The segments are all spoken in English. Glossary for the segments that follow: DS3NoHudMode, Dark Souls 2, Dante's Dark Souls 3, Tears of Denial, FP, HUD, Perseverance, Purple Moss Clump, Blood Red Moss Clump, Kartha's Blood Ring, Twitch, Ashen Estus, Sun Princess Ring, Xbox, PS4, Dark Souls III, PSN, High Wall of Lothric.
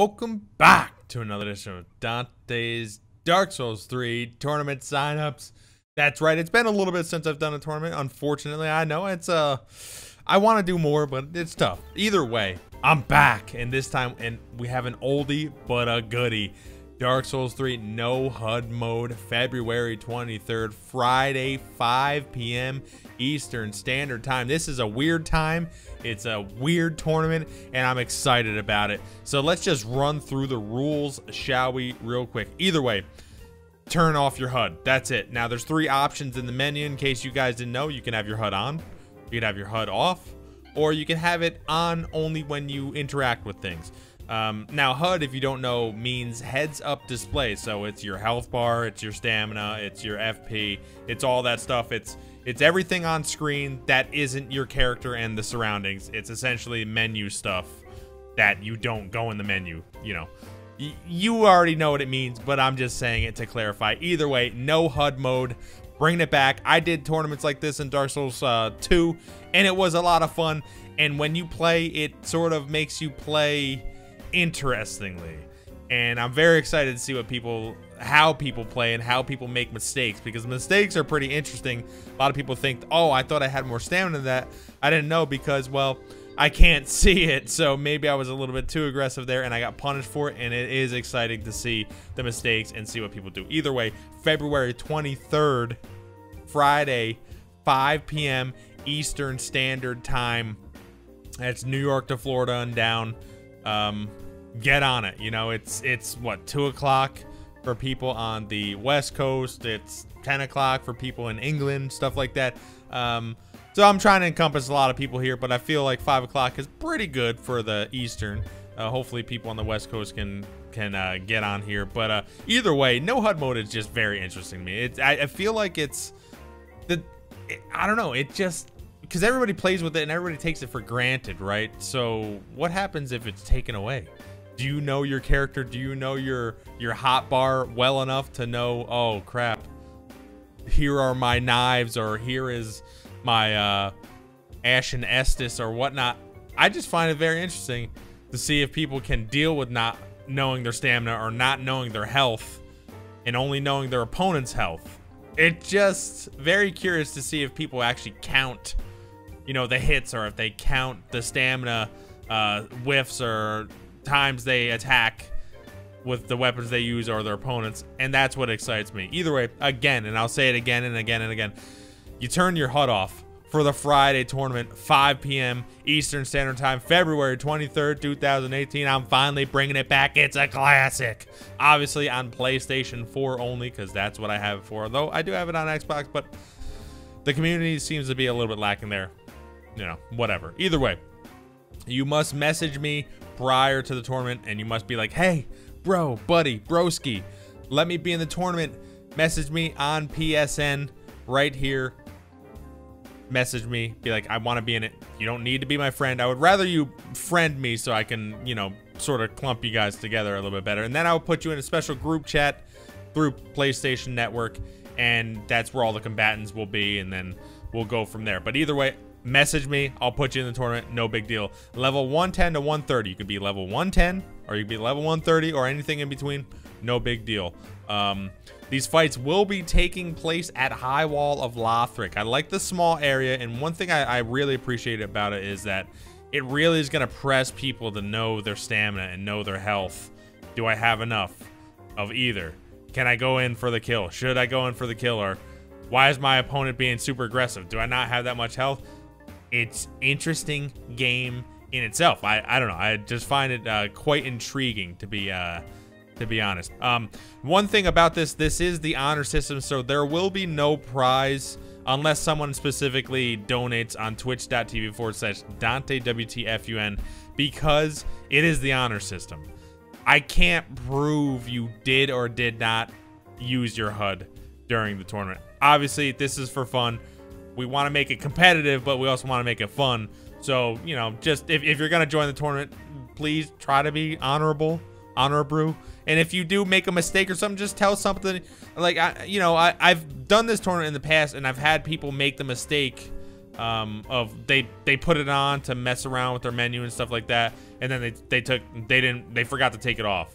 Welcome back to another edition of Dante's Dark Souls 3 tournament signups. That's right, it's been a little bit since I've done a tournament. Unfortunately, I know it's I want to do more, but it's tough. Either way, I'm back, and this time, and we have an oldie but a goodie. Dark Souls 3 No HUD mode, February 23rd, Friday, 5 p.m. Eastern Standard Time. This is a weird time. It's a weird tournament, and I'm excited about it. So let's just run through the rules, shall we, real quick. Either way, turn off your HUD. That's it. Now, there's three options in the menu in case you guys didn't know. You can have your HUD on, you can have your HUD off, or you can have it on only when you interact with things. Now, HUD, if you don't know, means heads-up display. So it's your health bar, it's your stamina, it's your FP, it's all that stuff. It's everything on screen that isn't your character and the surroundings. It's essentially menu stuff that you don't go in the menu, you know. You already know what it means, but I'm just saying it to clarify. Either way, no HUD mode, bringing it back. I did tournaments like this in Dark Souls 2, and it was a lot of fun. And when you play, it sort of makes you play interestingly. And I'm very excited to see what people, how people play and how people make mistakes, because mistakes are pretty interesting. A lot of people think, oh, I thought I had more stamina than that. I didn't know because, well, I can't see it. So maybe I was a little bit too aggressive there and I got punished for it. And it is exciting to see the mistakes and see what people do. Either way, February 23rd, Friday, 5 p.m. Eastern Standard Time. That's New York to Florida and down. Get on it. You know, it's what, 2 o'clock for people on the West Coast. It's 10 o'clock for people in England, stuff like that. So I'm trying to encompass a lot of people here, but I feel like 5 o'clock is pretty good for the Eastern. Hopefully people on the West Coast can get on here, but either way, no HUD mode is just very interesting to me. I feel like I don't know, it just, because everybody plays with it and everybody takes it for granted, right? So what happens if it's taken away? Do you know your character? Do you know your hot bar well enough to know, oh crap, here are my knives, or here is my Ashen Estus or whatnot? I just find it very interesting to see if people can deal with not knowing their stamina or not knowing their health and only knowing their opponent's health. It's just very curious to see if people actually count, you know, the hits, or if they count the stamina whiffs or times they attack with the weapons they use or their opponents. And that's what excites me. Either way, again, and I'll say it again and again and again, you turn your HUD off for the Friday tournament, 5 p.m. Eastern Standard Time, February 23rd, 2018. I'm finally bringing it back. It's a classic. Obviously on PlayStation 4 only, because that's what I have it for. Though I do have it on Xbox, but the community seems to be a little bit lacking there. You know, whatever. Either way, you must message me prior to the tournament, and you must be like, hey, bro, buddy, broski, let me be in the tournament. Message me on PSN right here. Message me, be like, I want to be in it. You don't need to be my friend. I would rather you friend me so I can, you know, sort of clump you guys together a little bit better. And then I'll put you in a special group chat through PlayStation Network, and that's where all the combatants will be, and then we'll go from there. But either way, message me. I'll put you in the tournament. No big deal. Level 110 to 130. You could be level 110, or you could be level 130, or anything in between. No big deal. These fights will be taking place at High Wall of Lothric. I like the small area, and one thing I really appreciate about it is that it really is going to press people to know their stamina and know their health. Do I have enough of either? Can I go in for the kill? Should I go in for the kill? Or why is my opponent being super aggressive? Do I not have that much health? It's interesting game in itself. I don't know. I just find it quite intriguing, to be honest. One thing about this is the honor system, so there will be no prize unless someone specifically donates on twitch.tv/DanteWTFUN, because it is the honor system. I can't prove you did or did not use your HUD during the tournament. Obviously, this is for fun. We want to make it competitive, but we also want to make it fun. So, you know, just if you're going to join the tournament, please try to be honorable. Honor brew. And if you do make a mistake or something, just tell something like, I've done this tournament in the past, and I've had people make the mistake of they put it on to mess around with their menu and stuff like that, and then they forgot to take it off,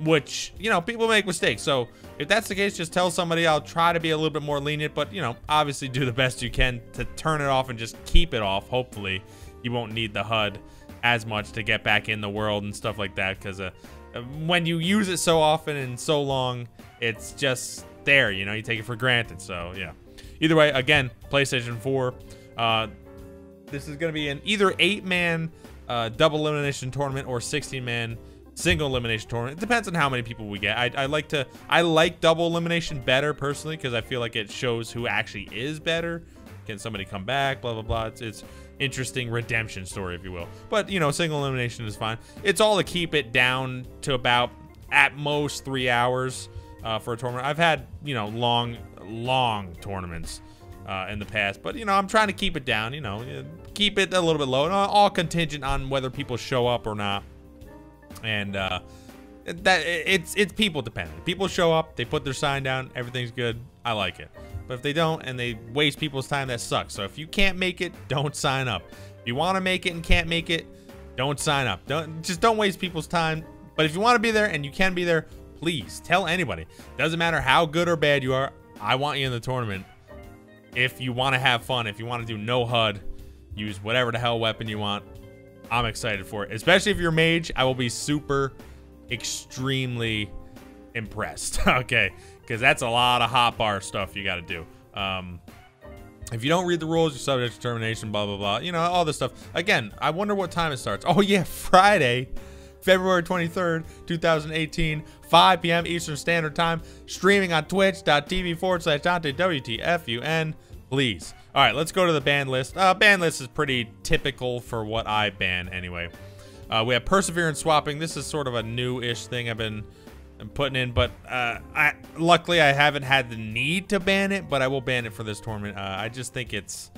which, you know, people make mistakes. So if that's the case, just tell somebody. I'll try to be a little bit more lenient, but, you know, obviously do the best you can to turn it off and just keep it off. Hopefully you won't need the HUD as much to get back in the world and stuff like that, because when you use it so often and so long, it's just there, you know, you take it for granted. So yeah, either way, again, PlayStation 4, this is going to be an either 8-man double elimination tournament or 16-man single elimination tournament. It depends on how many people we get. I like double elimination better personally, because I feel like it shows who actually is better. Can somebody come back, blah blah blah. It's interesting redemption story, if you will. But, you know, single elimination is fine. It's all to keep it down to about at most 3 hours for a tournament. I've had, you know, long tournaments in the past, but, you know, I'm trying to keep it down, you know, keep it a little bit low, and all contingent on whether people show up or not. And it's people dependent. People show up, they put their sign down, everything's good, I like it. But if they don't and they waste people's time, that sucks. So if you can't make it, don't sign up. If you want to make it and can't make it, don't sign up. Don't waste people's time. But if you want to be there and you can be there, please tell anybody. Doesn't matter how good or bad you are, I want you in the tournament. If you want to have fun, if you want to do no HUD, use whatever the hell weapon you want. I'm excited for it. Especially if you're mage, I will be super, extremely impressed. Okay. Because that's a lot of hot bar stuff you got to do. If you don't read the rules, you're subject to termination, blah, blah, blah. You know, all this stuff. Again, I wonder what time it starts. Oh, yeah, Friday, February 23rd, 2018, 5 p.m. Eastern Standard Time, streaming on twitch.tv/DanteWTFUN, please. All right, let's go to the ban list. Ban list is pretty typical for what I ban anyway. We have Perseverance swapping. This is sort of a new-ish thing I've been... I'm putting in, but luckily I haven't had the need to ban it, but I will ban it for this tournament. I just think it's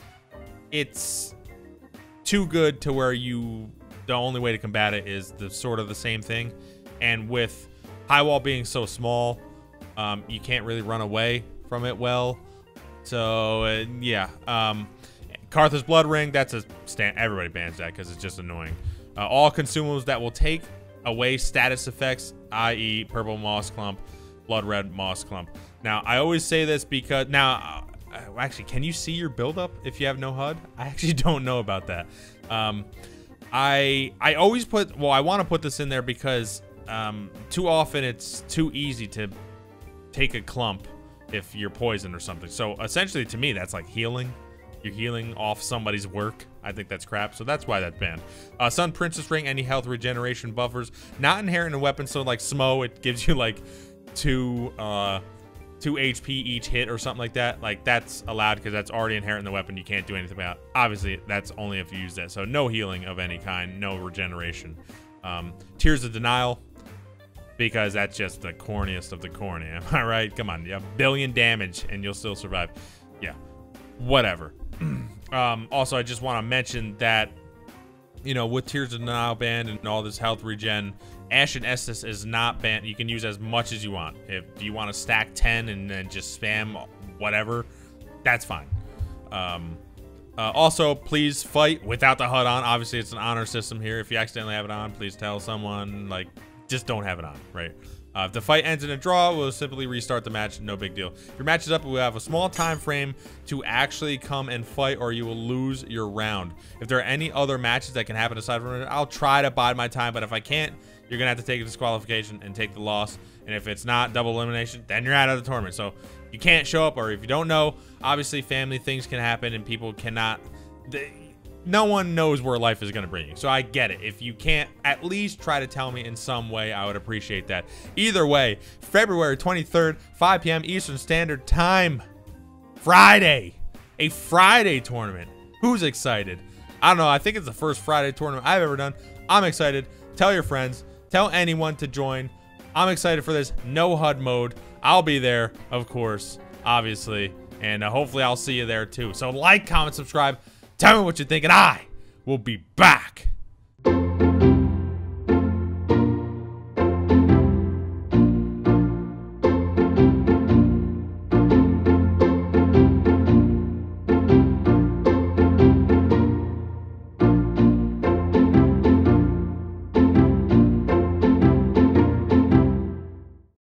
too good to where the only way to combat it is sort of the same thing. And with High Wall being so small, you can't really run away from it well. So yeah, Kartha's Blood Ring, that's a stand. Everybody bans that because it's just annoying. All consumables that will take away status effects, i.e. Purple Moss Clump, Blood Red Moss Clump. Now, I always say this because... Now, actually, can you see your buildup if you have no HUD? I actually don't know about that. I always put... Well, I want to put this in there because too often it's too easy to take a clump if you're poisoned or something. So, essentially, to me, that's like healing. You're healing off somebody's work. I think that's crap, so that's why that's banned. Sun Princess Ring, any health regeneration buffers. Not inherent in weapons, so like Smo, it gives you like two HP each hit or something like that. Like, that's allowed because that's already inherent in the weapon. You can't do anything about it. Obviously, that's only if you use that. So no healing of any kind, no regeneration. Tears of Denial, because that's just the corniest of the corny. Am I right? Come on, you have 1 billion damage and you'll still survive. Yeah, whatever. Also, I just want to mention that, you know, with Tears of Denial banned and all this health regen, Ashen Estus is not banned. You can use as much as you want. If you want to stack 10 and then just spam whatever, that's fine. Also, please fight without the HUD on. Obviously, it's an honor system here. If you accidentally have it on, please tell someone. Like, just don't have it on, right? If the fight ends in a draw, we'll simply restart the match. No big deal. If your match is up, we have a small time frame to actually come and fight, or you will lose your round. If there are any other matches that can happen aside from it, I'll try to bide my time. But if I can't, you're going to have to take a disqualification and take the loss. And if it's not double elimination, then you're out of the tournament. So you can't show up, or if you don't know, obviously family things can happen and people cannot... No one knows where life is going to bring you. So I get it. If you can't, at least try to tell me in some way. I would appreciate that. Either way, February 23rd, 5 p.m. Eastern Standard Time. Friday. A Friday tournament. Who's excited? I don't know. I think it's the first Friday tournament I've ever done. I'm excited. Tell your friends. Tell anyone to join. I'm excited for this. No HUD mode. I'll be there, of course, obviously. And hopefully I'll see you there, too. So like, comment, subscribe. Tell me what you think, and I will be back.